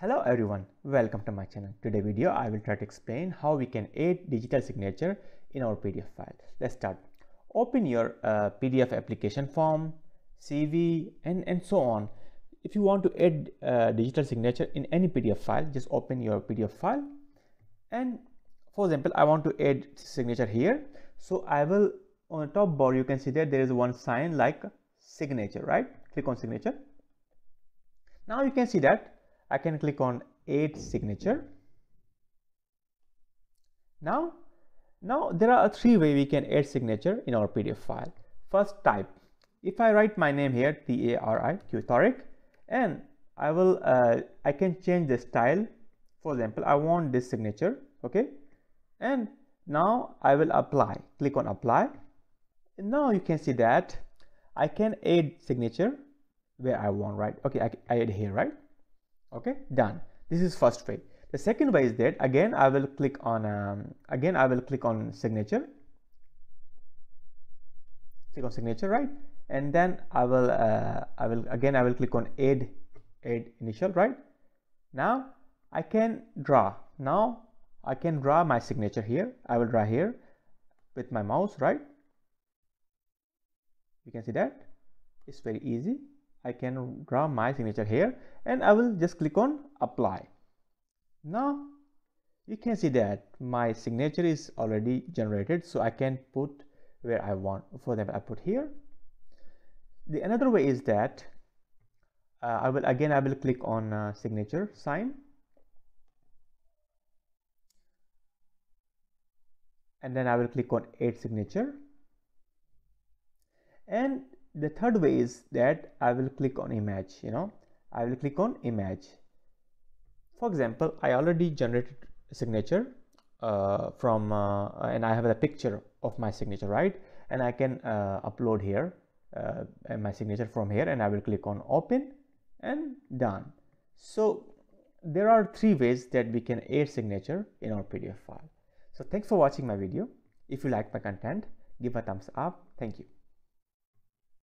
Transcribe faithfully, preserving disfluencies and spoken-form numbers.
Hello everyone, welcome to my channel. Today video I will try to explain how we can add digital signature in our P D F file. Let's start. Open your uh, P D F application form, C V and, and so on. If you want to add uh, digital signature in any P D F file, just open your P D F file. And for example, I want to add signature here. So I will, on the top bar you can see that there is one sign like signature, right? Click on signature. Now you can see that I can click on add signature. Now, now there are three ways we can add signature in our P D F file. First, type. If I write my name here, T A R I Q, Tariq, and I will, uh, I can change the style. For example, I want this signature, okay? And now I will apply. Click on apply. And now you can see that I can add signature where I want, right? Okay, I, I add here, right? Okay, done. This is first way. The second way is that again I will click on um, again I will click on signature. Click on signature, right? And then I will uh, I will again I will click on add add initial, right? Now I can draw. Now I can draw my signature here. I will draw here with my mouse, right? You can see that it's very easy. I can draw my signature here and I will just click on apply. Now you can see that my signature is already generated, so I can put where I want. For example, I put here. The another way is that uh, I will again I will click on uh, signature sign and then I will click on add signature. And the third way is that I will click on image, you know, I will click on image. For example, I already generated a signature uh, from, uh, and I have a picture of my signature, right? And I can uh, upload here uh, and my signature from here, and I will click on open and done. So there are three ways that we can add signature in our P D F file. So thanks for watching my video. If you like my content, give a thumbs up. Thank you.